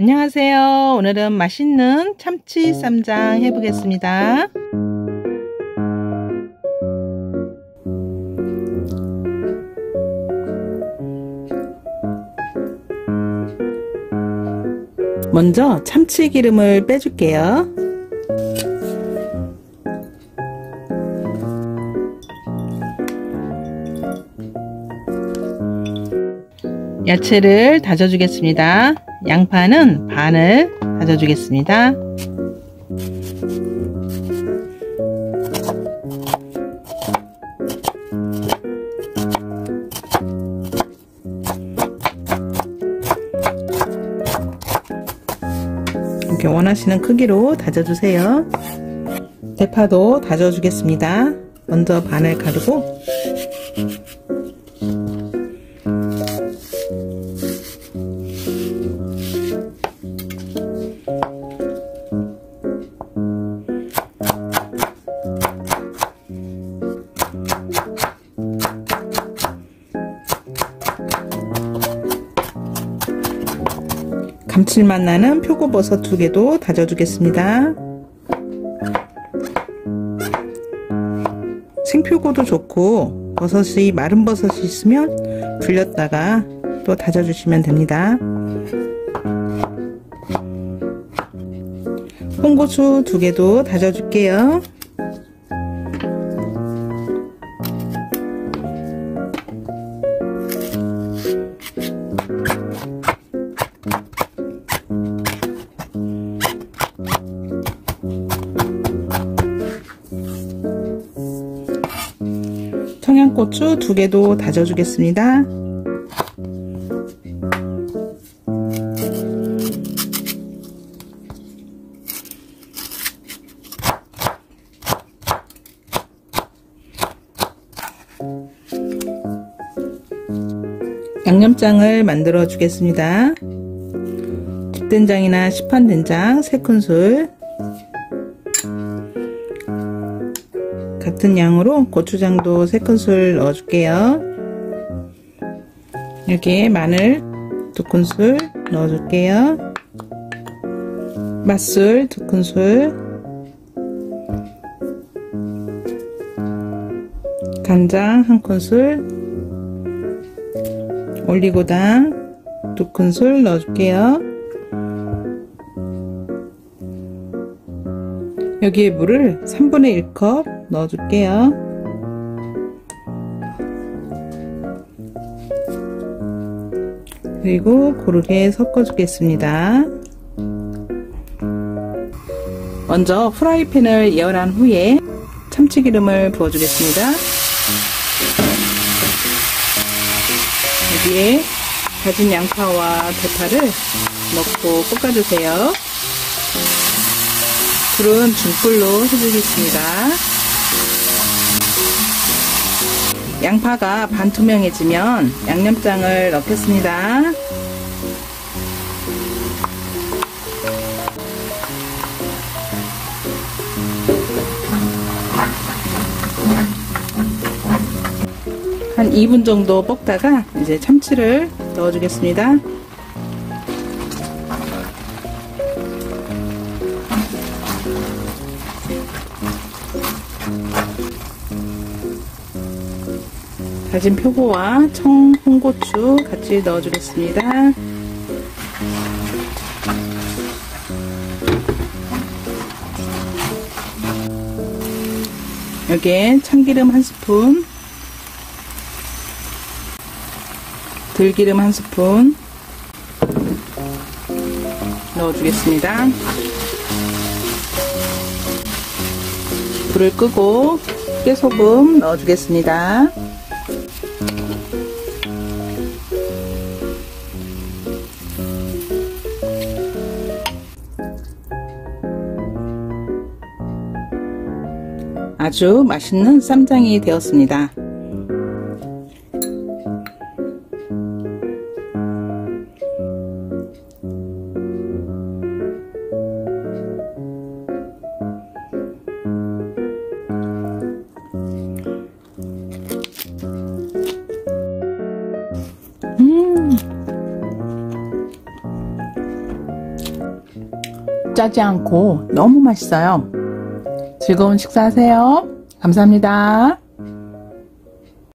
안녕하세요. 오늘은 맛있는 참치 쌈장 해보겠습니다. 먼저 참치 기름을 빼줄게요. 야채를 다져주겠습니다. 양파는 반을 다져주겠습니다. 이렇게 원하시는 크기로 다져주세요. 대파도 다져주겠습니다. 먼저 반을 가르고 감칠맛 나는 표고버섯 2개도 다져주겠습니다. 생표고도 좋고 버섯이 마른 버섯이 있으면 불렸다가 또 다져주시면 됩니다. 홍고추 2개도 다져줄게요. 청양고추 2개도 다져주겠습니다. 양념장을 만들어 주겠습니다. 집된장이나 시판된장 3큰술, 같은 양으로 고추장도 3큰술 넣어줄게요. 여기에 마늘 2큰술 넣어줄게요. 맛술 2큰술, 간장 1큰술, 올리고당 2큰술 넣어줄게요. 여기에 물을 3분의 1컵 넣어줄게요. 그리고 고르게 섞어주겠습니다. 먼저 프라이팬을 예열한 후에 참치기름을 부어주겠습니다. 여기에 다진 양파와 대파를 넣고 볶아주세요. 불은 중불로 해주겠습니다. 양파가 반투명해지면 양념장을 넣겠습니다. 한 2분 정도 볶다가 이제 참치를 넣어주겠습니다. 다진 표고와 홍고추 같이 넣어주겠습니다. 여기에 참기름 1스푼, 들기름 1스푼 넣어주겠습니다. 불을 끄고 깨소금 넣어주겠습니다. 아주 맛있는 쌈장이 되었습니다. 짜지 않고 너무 맛있어요. 즐거운 식사하세요. 감사합니다.